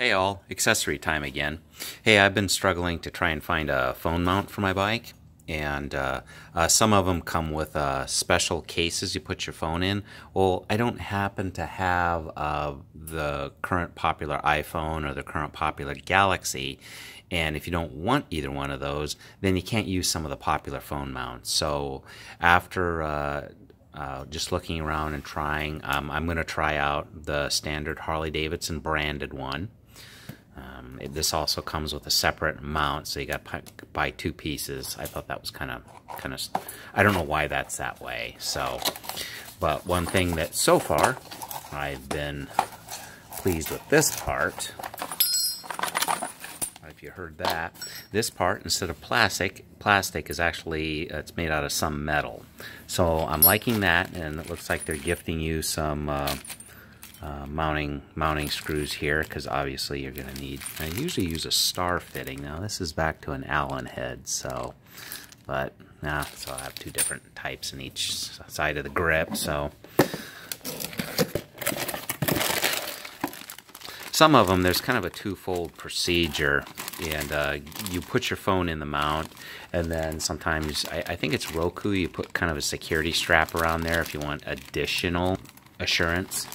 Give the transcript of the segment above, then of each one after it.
Hey all, accessory time again. Hey, I've been struggling to try and find a phone mount for my bike, and some of them come with special cases you put your phone in. Well, I don't happen to have the current popular iPhone or the current popular Galaxy, and if you don't want either one of those, then you can't use some of the popular phone mounts. So after just looking around and trying, I'm going to try out the standard Harley-Davidson branded one. This also comes with a separate mount, so you got to buy two pieces. I thought that was kind of. I don't know why that's that way. So, but one thing that so far I've been pleased with this part. If you heard that, this part, instead of plastic is actually it's made out of some metal. So I'm liking that, and it looks like they're gifting you some. Mounting screws here, because obviously you're going to need. I usually use a star fitting. Now this is back to an Allen head, so so I have two different types in each side of the grip. So some of them, there's kind of a twofold procedure, and you put your phone in the mount, and then sometimes I think it's Roku. You put kind of a security strap around there if you want additional assurance.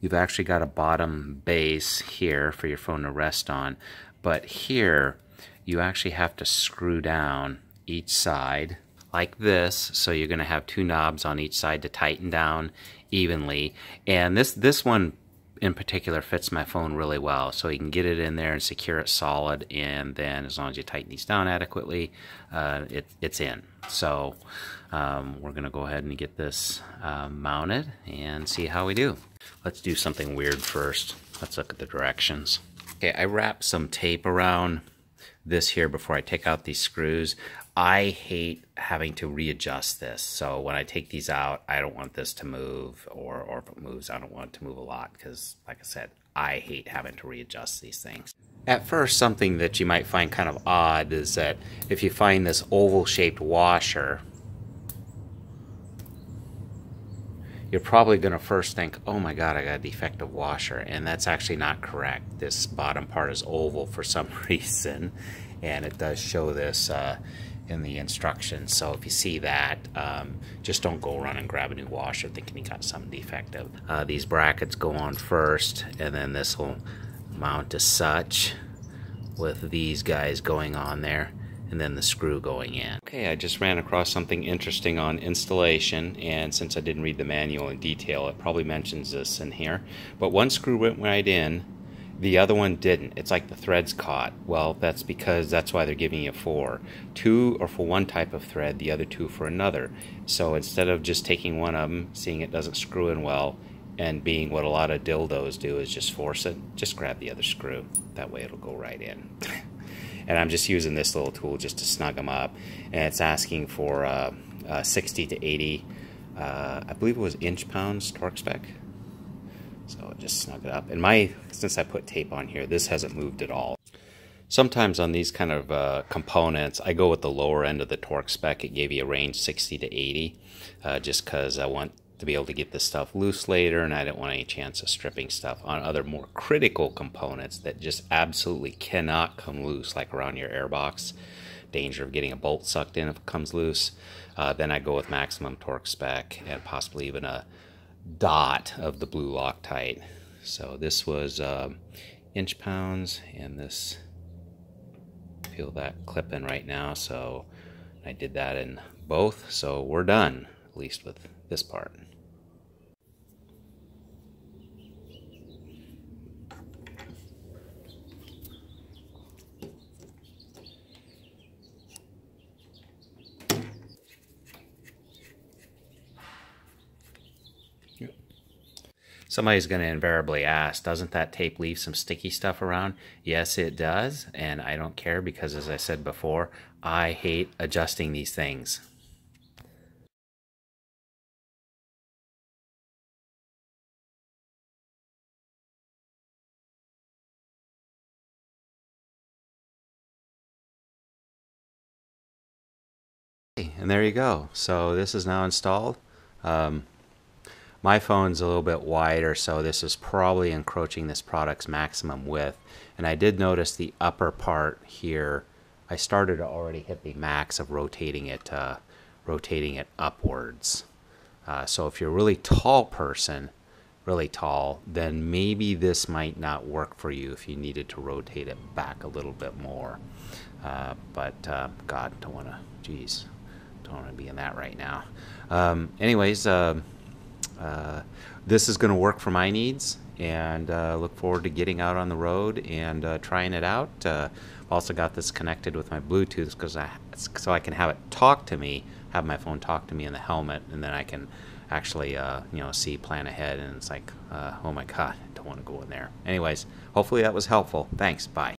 You've actually got a bottom base here for your phone to rest on, but here you actually have to screw down each side like this. So you're going to have two knobs on each side to tighten down evenly, and this one in particular fits my phone really well, so you can get it in there and secure it solid, and then as long as you tighten these down adequately, it's in. So we're gonna go ahead and get this mounted and see how we do. Let's do something weird first. Let's look at the directions. Okay, I wrap some tape around this here before I take out these screws. I hate having to readjust this, so when I take these out, I don't want this to move, or if it moves, I don't want it to move a lot, because like I said, I hate having to readjust these things. At first, something that you might find kind of odd is that if you find this oval-shaped washer, you're probably going to first think, oh my god, I got a defective washer, and that's actually not correct. This bottom part is oval for some reason, and it does show this in the instructions. So if you see that, just don't go around and grab a new washer thinking you got something defective. These brackets go on first, and then this will mount as such with these guys going on there, and then the screw going in. Okay, I just ran across something interesting on installation, and since I didn't read the manual in detail, it probably mentions this in here. But one screw went right in, the other one didn't. It's like the thread's caught. Well, that's because that's why they're giving you four. Two are for one type of thread, the other two for another. So instead of just taking one of them, seeing it doesn't screw in well, and being what a lot of dildos do is just force it, just grab the other screw. That way it'll go right in. And I'm just using this little tool just to snug them up. And it's asking for 60 to 80, I believe it was inch-pounds torque spec. So just snug it up. And since I put tape on here, this hasn't moved at all. Sometimes on these kind of components, I go with the lower end of the torque spec. It gave you a range 60 to 80, just because I want to be able to get this stuff loose later, and I don't want any chance of stripping stuff. On other more critical components that just absolutely cannot come loose, like around your airbox, danger of getting a bolt sucked in if it comes loose, then I go with maximum torque spec and possibly even a dot of the blue Loctite. So this was inch-pounds, and this, feel that clip in right now, so I did that in both, so we're done, at least with this part. Somebody's going to invariably ask, doesn't that tape leave some sticky stuff around? Yes, it does, and I don't care, because as I said before, I hate adjusting these things. And there you go. So this is now installed. My phone's a little bit wider, so this is probably encroaching this product's maximum width. And I did notice the upper part here, I started to already hit the max of rotating it upwards. So if you're a really tall person, really tall, then maybe this might not work for you if you needed to rotate it back a little bit more. God, don't want to, geez, don't want to be in that right now. This is going to work for my needs, and look forward to getting out on the road and trying it out. I've also got this connected with my Bluetooth because so I can have it talk to me, have my phone talk to me in the helmet, and then I can actually see, plan ahead, and it's like, oh my God, I don't want to go in there. Anyways, hopefully that was helpful. Thanks, bye.